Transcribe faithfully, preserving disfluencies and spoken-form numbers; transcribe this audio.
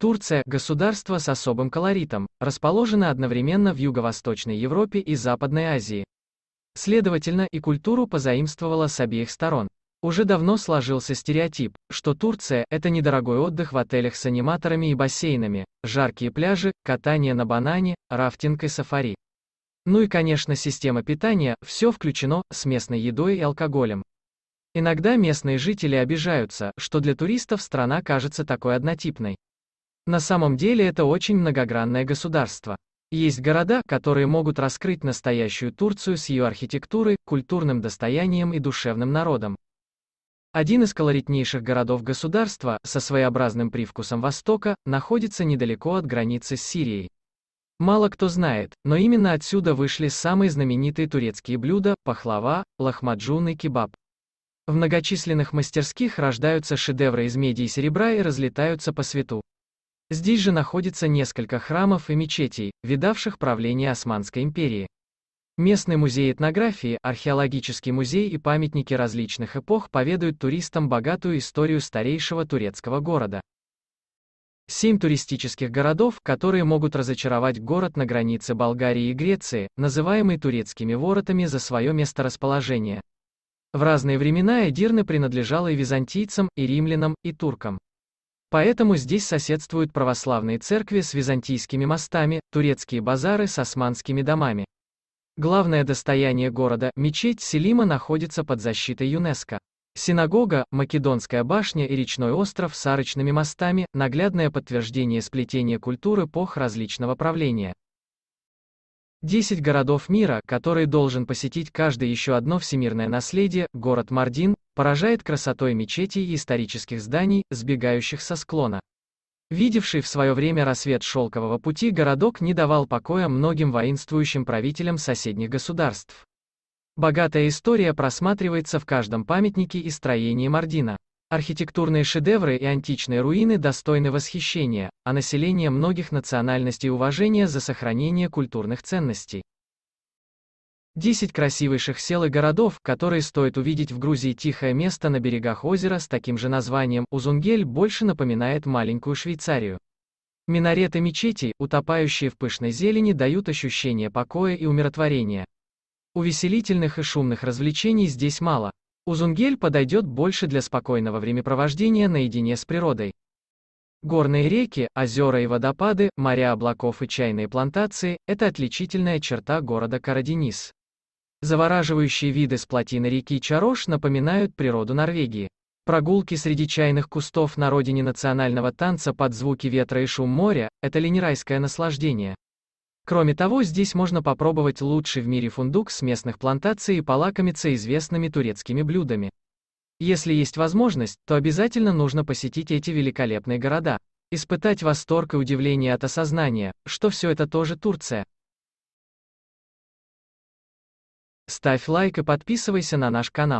Турция – государство с особым колоритом, расположено одновременно в Юго-Восточной Европе и Западной Азии. Следовательно, и культуру позаимствовала с обеих сторон. Уже давно сложился стереотип, что Турция – это недорогой отдых в отелях с аниматорами и бассейнами, жаркие пляжи, катание на банане, рафтинг и сафари. Ну и, конечно, система питания, все включено, с местной едой и алкоголем. Иногда местные жители обижаются, что для туристов страна кажется такой однотипной. На самом деле это очень многогранное государство. Есть города, которые могут раскрыть настоящую Турцию с ее архитектурой, культурным достоянием и душевным народом. Один из колоритнейших городов государства, со своеобразным привкусом Востока, находится недалеко от границы с Сирией. Мало кто знает, но именно отсюда вышли самые знаменитые турецкие блюда – пахлава, лахмаджун и кебаб. В многочисленных мастерских рождаются шедевры из меди и серебра и разлетаются по свету. Здесь же находится несколько храмов и мечетей, видавших правление Османской империи. Местный музей этнографии, археологический музей и памятники различных эпох поведают туристам богатую историю старейшего турецкого города. Семь туристических городов, которые могут разочаровать город на границе Болгарии и Греции, называемый турецкими воротами за свое месторасположение. В разные времена Эдирне принадлежала и византийцам, и римлянам, и туркам. Поэтому здесь соседствуют православные церкви с византийскими мостами, турецкие базары с османскими домами. Главное достояние города, мечеть Селима, находится под защитой ЮНЕСКО. Синагога, Македонская башня и речной остров с арочными мостами – наглядное подтверждение сплетения культур эпох различного правления. десять городов мира, которые должен посетить каждый. Еще одно всемирное наследие, город Мардин, поражает красотой мечетей и исторических зданий, сбегающих со склона. Видевший в свое время рассвет Шелкового пути городок не давал покоя многим воинствующим правителям соседних государств. Богатая история просматривается в каждом памятнике и строении Мардина. Архитектурные шедевры и античные руины достойны восхищения, а население многих национальностей уважения за сохранение культурных ценностей. десять красивейших сел и городов, которые стоит увидеть в Грузии. Тихое место на берегах озера с таким же названием, Узунгель, больше напоминает маленькую Швейцарию. Минареты мечетей, утопающие в пышной зелени, дают ощущение покоя и умиротворения. Увеселительных и шумных развлечений здесь мало. Узунгель подойдет больше для спокойного времяпровождения наедине с природой. Горные реки, озера и водопады, моря облаков и чайные плантации – это отличительная черта города Караденис. Завораживающие виды с плотины реки Чарош напоминают природу Норвегии. Прогулки среди чайных кустов на родине национального танца под звуки ветра и шум моря – это ленирайское наслаждение. Кроме того, здесь можно попробовать лучший в мире фундук с местных плантаций и полакомиться известными турецкими блюдами. Если есть возможность, то обязательно нужно посетить эти великолепные города. Испытать восторг и удивление от осознания, что все это тоже Турция. Ставь лайк и подписывайся на наш канал.